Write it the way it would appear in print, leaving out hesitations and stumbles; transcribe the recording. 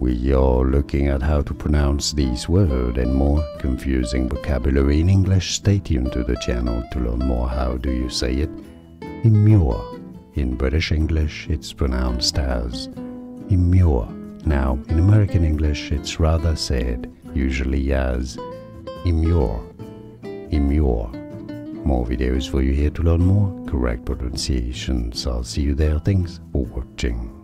We are looking at how to pronounce these words and more confusing vocabulary in English. Stay tuned to the channel to learn more. How do you say it? Immure. In British English, it's pronounced as immure. Now, in American English, it's rather said, usually as immure. Immure. More videos for you here to learn more correct pronunciations. I'll see you there. Thanks for watching.